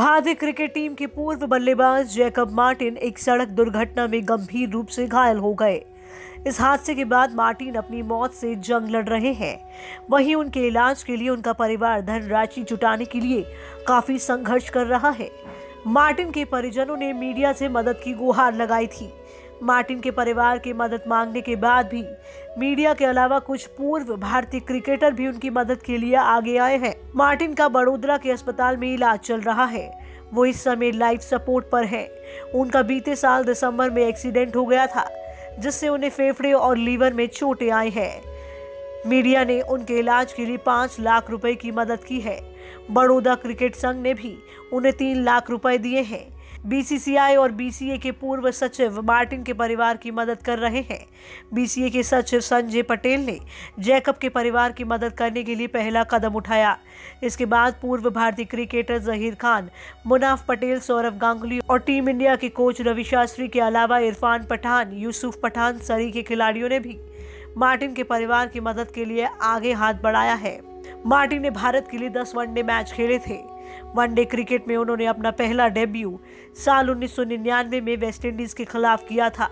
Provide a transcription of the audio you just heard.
भारतीय cricket team के पूर्व बल्लेबाज जैकब मार्टिन एक सड़क दुर्घटना में गंभीर रूप से घायल हो गए। इस हादसे के बाद मार्टिन अपनी मौत से जंग लड़ रहे हैं। वहीं उनके इलाज के लिए उनका परिवार धनराशि जुटाने के लिए काफी संघर्ष कर रहा है। मार्टिन के परिजनों ने मीडिया से मदद की गुहार लगाई थी। मार्टिन के परिवार की मदद मांगने के बाद भी मीडिया के अलावा कुछ पूर्व भारतीय क्रिकेटर भी उनकी मदद के लिए आगे आए हैं। मार्टिन का बड़ौदा के अस्पताल में इलाज चल रहा है। वो इस समय लाइफ सपोर्ट पर हैं। उनका बीते साल दिसंबर में एक्सीडेंट हो गया था, जिससे उन्हें फेफड़े और लीवर में चोटें आई हैं। मीडिया ने उनके इलाज के लिए 5 लाख रुपए की मदद की है। बड़ौदा क्रिकेट संघ ने भी उन्हें 3 लाख रुपए दिए हैं। बीसीसीआई और बीसीए के पूर्व सचिव मार्टिन के परिवार की मदद कर रहे हैं। बीसीए के सचिव संजय पटेल ने जैकब के परिवार की मदद करने के लिए पहला कदम उठाया। इसके बाद पूर्व भारतीय क्रिकेटर जहीर खान, मुनाफ पटेल, सौरव गांगुली और टीम इंडिया के कोच रवि शास्त्री के अलावा इरफान पठान, यूसुफ पठान सरी के खिलाड़ियों ने भी मार्टिन के परिवार की मदद के लिए आगे हाथ बढ़ाया है। मार्टिन ने भारत के लिए 10 वनडे मैच खेले थे। वनडे क्रिकेट में उन्होंने अपना पहला डेब्यू साल 1999 में वेस्टइंडीज के खिलाफ किया था।